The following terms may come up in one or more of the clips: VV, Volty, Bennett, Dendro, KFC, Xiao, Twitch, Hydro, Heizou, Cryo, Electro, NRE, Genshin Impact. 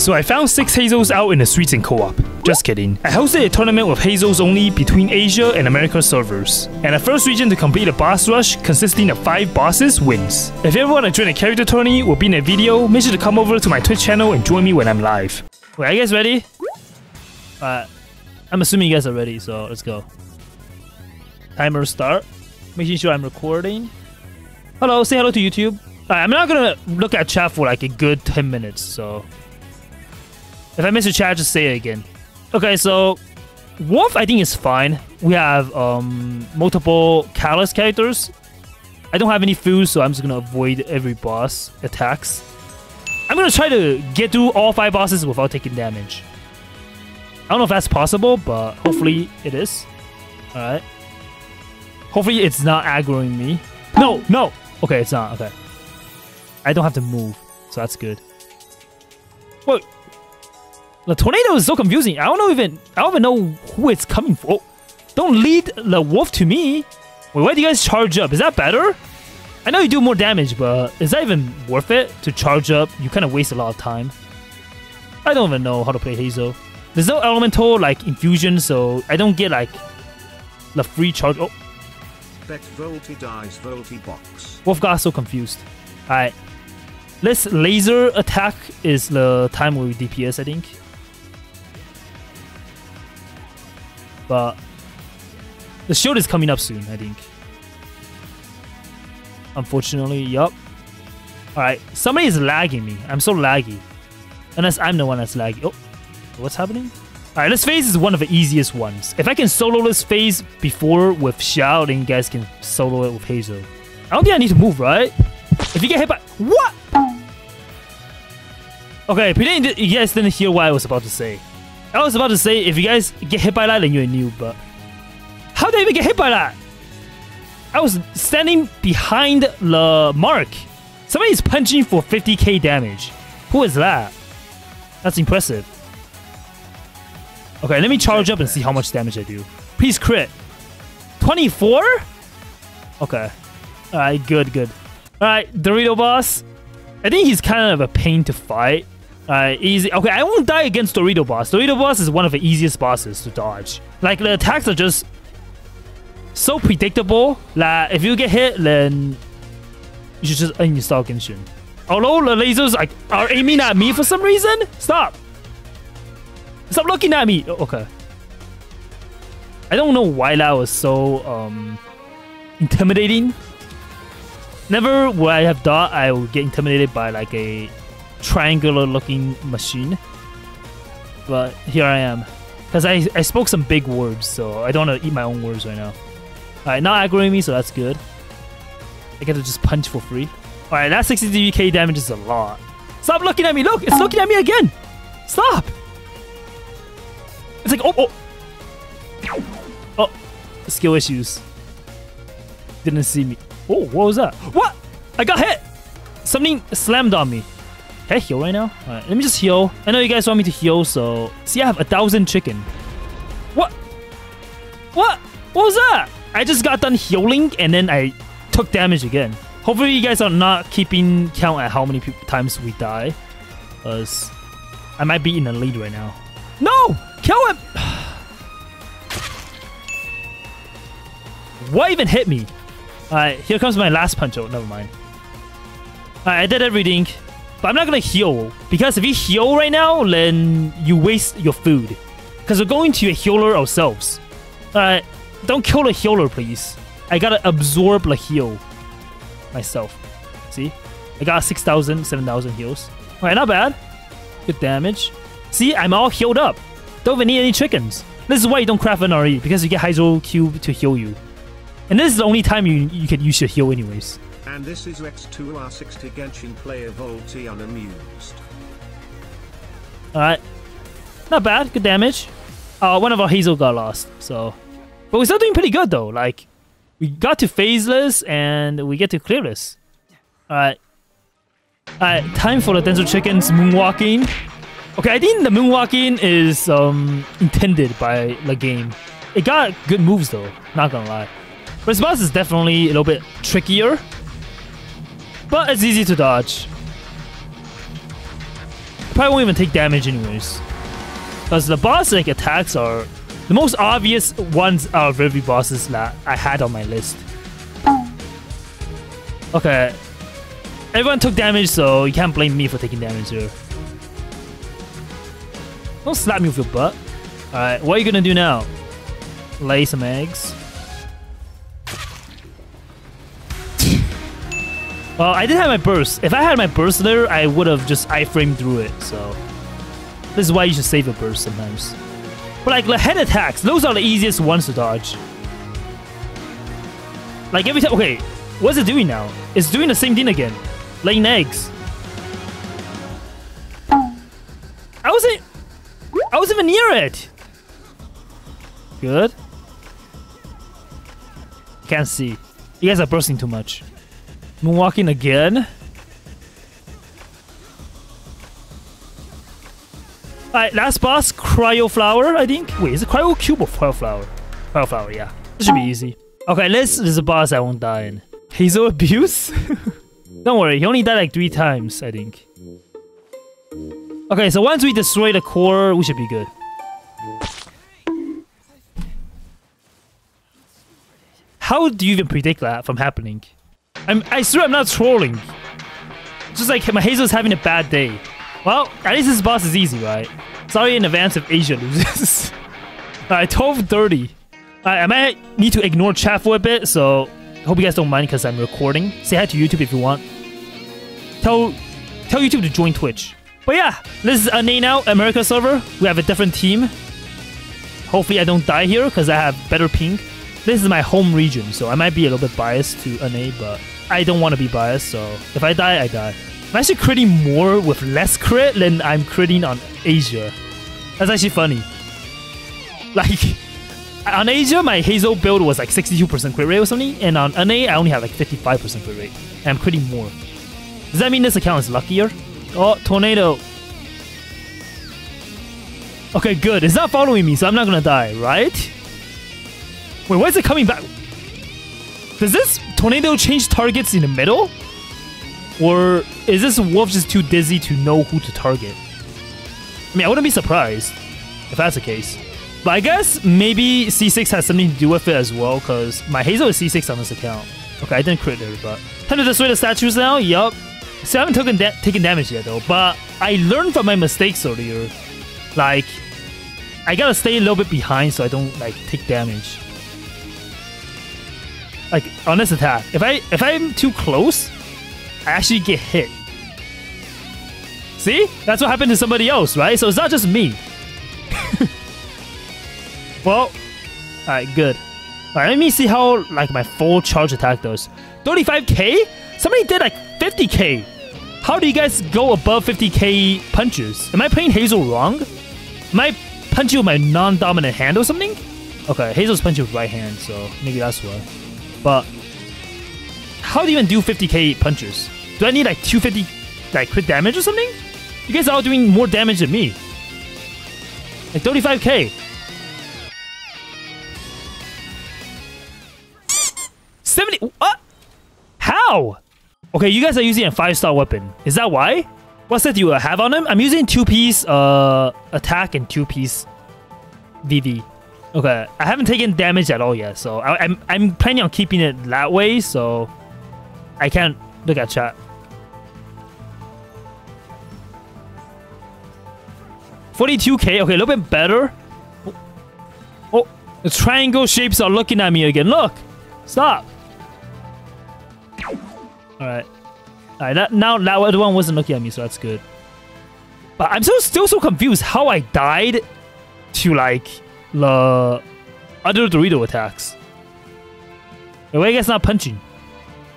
So I found 6 Heizous out in the streets in co-op. Just kidding. I hosted a tournament with Heizous only between Asia and America servers. And the first region to complete a boss rush consisting of 5 bosses wins. If you ever want to join a character tourney or be in a video, make sure to come over to my Twitch channel and join me when I'm live. Wait, are you guys ready? I'm assuming you guys are ready, so let's go. Timer start. Making sure I'm recording. Hello, say hello to YouTube. I'm not gonna look at chat for like a good 10 minutes, so... if I miss a chat, just say it again. Okay, so... Wolf, I think, is fine. We have multiple Callous characters. I don't have any food, so I'm just gonna avoid every boss attacks. I'm gonna try to get through all 5 bosses without taking damage. I don't know if that's possible, but hopefully it is. Alright. Hopefully it's not aggroing me. No, no! Okay, it's not, okay. I don't have to move, so that's good. Wait. The tornado is so confusing. I don't even know who it's coming for. Oh, don't lead the wolf to me. Wait, why do you guys charge up? Is that better? I know you do more damage, but is that even worth it to charge up? You kind of waste a lot of time. I don't even know how to play Heizou. There's no elemental like infusion, so I don't get like the free charge. Oh. Bet Volty dies, Volty box. Wolf got so confused. Alright. This laser attack is the time where we DPS, I think. But the shield is coming up soon, I think. Unfortunately, yup. Alright, somebody is lagging me. I'm so laggy. Unless I'm the one that's laggy. Oh, what's happening? Alright, this phase is one of the easiest ones. If I can solo this phase before with Xiao, then you guys can solo it with Heizou. I don't think I need to move, right? If you get hit by... what? Okay, pretend you guys didn't hear what I was about to say. I was about to say, if you guys get hit by that, then you're a noob, but... how did I even get hit by that? I was standing behind the mark. Somebody is punching for 50k damage. Who is that? That's impressive. Okay, let me charge up and see how much damage I do. Please crit. 24? Okay. Alright, good, good. Alright, Dorito boss. I think he's kind of a pain to fight. Alright, easy. Okay, I won't die against Dorito boss. Dorito boss is one of the easiest bosses to dodge. Like, the attacks are just so predictable that if you get hit, then you should just uninstall Genshin. Although the lasers are aiming at me for some reason. Stop! Stop looking at me! Oh, okay. I don't know why that was so intimidating. Never would I have thought I would get intimidated by like a triangular looking machine. But here I am. Because I spoke some big words, so I don't want to eat my own words right now. Alright, not aggroing me, so that's good. I get to just punch for free. Alright, that 63k damage is a lot. Stop looking at me! Look! It's looking at me again! Stop! It's like, oh, oh! Oh, skill issues. Didn't see me. Oh, what was that? What? I got hit! Something slammed on me. Can I heal right now? Alright, let me just heal. I know you guys want me to heal, so... see, I have 1,000 chicken. What? What? What was that? I just got done healing, and then I took damage again. Hopefully you guys are not keeping count at how many times we die. Because I might be in the lead right now. No! Kill him! What even hit me? Alright, here comes my last punch. Oh, never mind. Alright, I did everything. But I'm not gonna heal. Because if you heal right now, then you waste your food. Because we're going to a healer ourselves. Alright, don't kill the healer, please. I gotta absorb the heal myself. See? I got 6,000, 7,000 heals. Alright, not bad. Good damage. See, I'm all healed up. Don't even need any chickens. This is why you don't craft NRE, because you get Heizou Cube to heal you. And this is the only time you can use your heal anyways. And this is X2R60 Genshin player Volty unamused. Alright. Not bad, good damage. One of our Heizou got lost, so... but we're still doing pretty good though, like... we got to phaseless and we get to clearless. Alright. Alright, time for the Dendro Chicken's moonwalking. Okay, I think the moonwalking is intended by the game. It got good moves though, not gonna lie. Response is definitely a little bit trickier, but it's easy to dodge. probably won't even take damage anyways. Because the boss like attacks are... The most obvious ones are VV bosses that I had on my list. Okay. Everyone took damage, so you can't blame me for taking damage here. Don't slap me with your butt. Alright, what are you gonna do now? Lay some eggs. Well, I didn't have my burst. If I had my burst there, I would have just iframed through it, so... This is why you should save your burst sometimes. But like, the head attacks, those are the easiest ones to dodge. Like every time... Okay, what's it doing now? It's doing the same thing again. Laying eggs. I wasn't even near it! Good. Can't see. You guys are bursting too much. Moonwalking again. Alright, last boss, Cryo Flower, I think. Wait, is it Cryo Cube or Cryo Flower? Cryo Flower, yeah. This should be easy. Okay, this is a boss I won't die in. Heizou Abuse? Don't worry, he only died like 3 times, I think. Okay, so once we destroy the core, we should be good. How do you even predict that from happening? I swear I'm not trolling. Just like my Heizou's having a bad day. Well, at least this boss is easy, right? Sorry in advance if Asia loses. Alright, 12:30. Alright, I might need to ignore chat for a bit, so hope you guys don't mind because I'm recording. Say hi to YouTube if you want. Tell YouTube to join Twitch. But yeah, this is NA now, America server. We have a different team. Hopefully I don't die here because I have better ping. This is my home region, so I might be a little bit biased to NA, but I don't want to be biased, so if I die, I die. I'm actually critting more with less crit than I'm critting on Asia. That's actually funny. Like, on Asia, my Heizou build was like 62% crit rate or something, and on NA, I only have like 55% crit rate. And I'm critting more. Does that mean this account is luckier? Oh, tornado. Okay, good. It's not following me, so I'm not gonna die, right? Wait, why is it coming back? Does this tornado change targets in the middle? Or is this wolf just too dizzy to know who to target? I mean, I wouldn't be surprised if that's the case. But I guess maybe C6 has something to do with it as well, because my Heizou is C6 on this account. Okay, I didn't crit there, but... Time to destroy the statues now? Yup. So I haven't taken damage yet though, but I learned from my mistakes earlier. Like, I gotta stay a little bit behind so I don't like take damage. Like on this attack, if I'm too close, I actually get hit. See, that's what happened to somebody else, right? So it's not just me. Well, all right, good. All right, let me see how like my full charge attack does. 35k? Somebody did like 50k. How do you guys go above 50k punches? Am I playing Heizou wrong? Am I punching with my non-dominant hand or something? Okay, Heizou's punching with right hand, so maybe that's why. But how do you even do 50k punches? Do I need like 250 like crit damage or something? You guys are all doing more damage than me. Like 35k. 70. What? How? Okay, you guys are using a 5-star weapon. Is that why? What set do you have on him? I'm using 2-piece attack and 2-piece VV. Okay, I haven't taken damage at all yet, so I'm planning on keeping it that way, so I can't look at chat. $42k, okay, a little bit better. Oh, the triangle shapes are looking at me again. Look! Stop! Alright. Alright, that other one wasn't looking at me, so that's good. But I'm still so confused how I died to, like, the other Dorito attacks. Why are you guys not punching?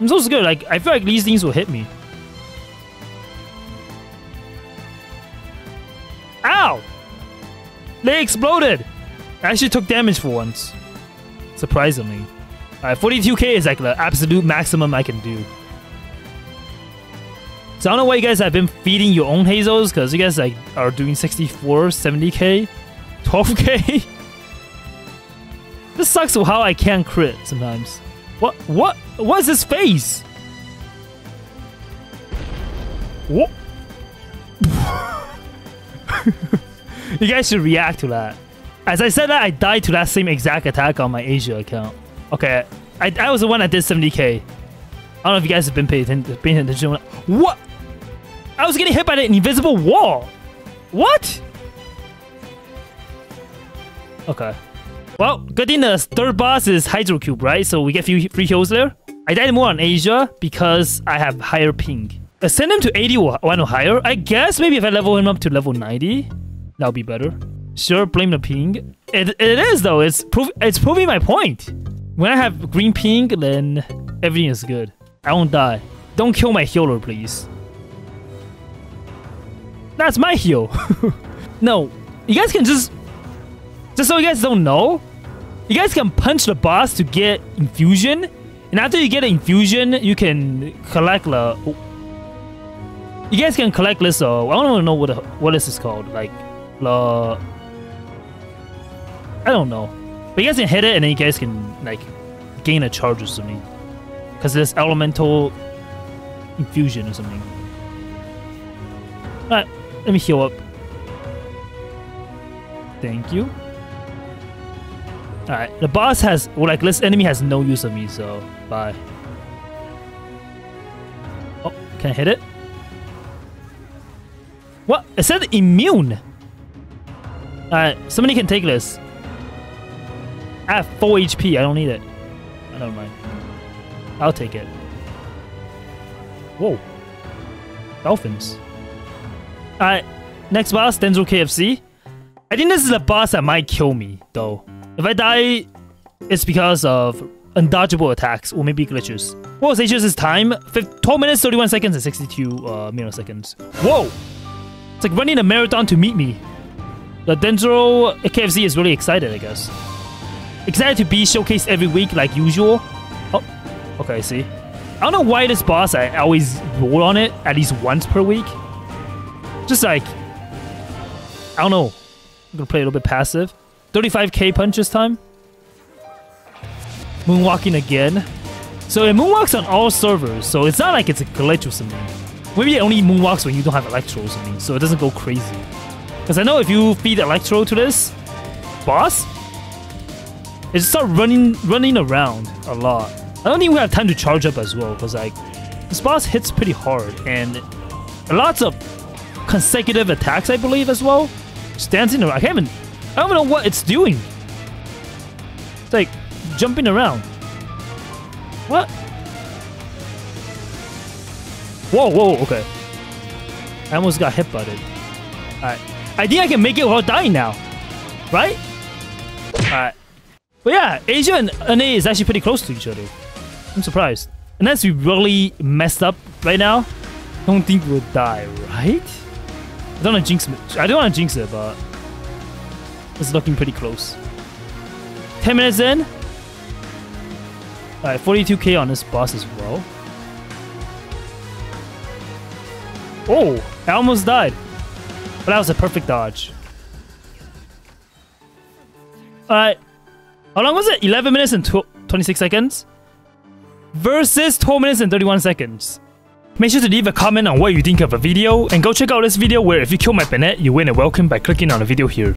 I'm so scared, like, I feel like these things will hit me. Ow! They exploded! I actually took damage for once. Surprisingly. Alright, 42k is like the absolute maximum I can do. So I don't know why you guys have been feeding your own Heizous, because you guys like are doing 64, 70k, 12k. This sucks for how I can't crit sometimes. What is this face? What? You guys should react to that. As I said that, I died to that same exact attack on my Asia account. Okay, I was the one that did 70k. I don't know if you guys have been paying attention. What? I was getting hit by an invisible wall. What? Okay. Well, good thing the third boss is Hydro Cube, right? So we get few free heals there. I died more on Asia because I have higher ping. Ascend him to 81 or higher. I guess maybe if I level him up to level 90, that'll be better. Sure, blame the ping. It is though. It's proving my point. When I have green ping, then everything is good. I won't die. Don't kill my healer, please. That's my heal. No, you guys can just so you guys don't know, you guys can punch the boss to get infusion, and after you get an infusion, you can collect the. Oh. You guys can collect this. I don't know what this is called. Like the. I don't know, but you guys can hit it, and then you guys can like gain a charge or something, because it's elemental infusion or something. Alright, let me heal up. Thank you. Alright, the boss has, well, like this enemy has no use of me, so bye. Oh, can I hit it? What? It said immune! Alright, somebody can take this. I have 4 HP, I don't need it. Oh, never mind. I'll take it. Whoa. Dolphins. Alright, next boss, Dendro KFC. I think this is the boss that might kill me, though. If I die, it's because of undodgeable attacks, or maybe glitches. What was H's time? 12 minutes, 31 seconds, and 62 milliseconds. Whoa! It's like running a marathon to meet me. The Dendro KFC is really excited, I guess. Excited to be showcased every week like usual. Oh, okay, I see. I don't know why this boss, I always roll on it at least once per week. Just like, I don't know. I'm gonna play a little bit passive. 35k punch this time. Moonwalking again. So it moonwalks on all servers, so it's not like it's a glitch or something. Maybe it only moonwalks when you don't have Electro or something, so it doesn't go crazy. Because I know if you feed Electro to this boss, it just starts running around a lot. I don't think we have time to charge up as well, because like this boss hits pretty hard and lots of consecutive attacks, I believe, as well. Standing around. I don't even know what it's doing. It's like jumping around. What? Whoa, whoa, okay. I almost got hit by it. Alright. I think I can make it without dying now. Right? Alright. But yeah, Asia and NA is actually pretty close to each other. I'm surprised. Unless we really messed up right now, I don't think we'll die, right? I don't want to jinx it. I don't want to jinx it, but it's looking pretty close. 10 minutes in. Alright, 42k on this boss as well. Oh, I almost died. But that was a perfect dodge. Alright. How long was it? 11 minutes and 26 seconds? Versus 12 minutes and 31 seconds. Make sure to leave a comment on what you think of a video, and go check out this video where if you kill my Bennett, you win a welcome by clicking on the video here.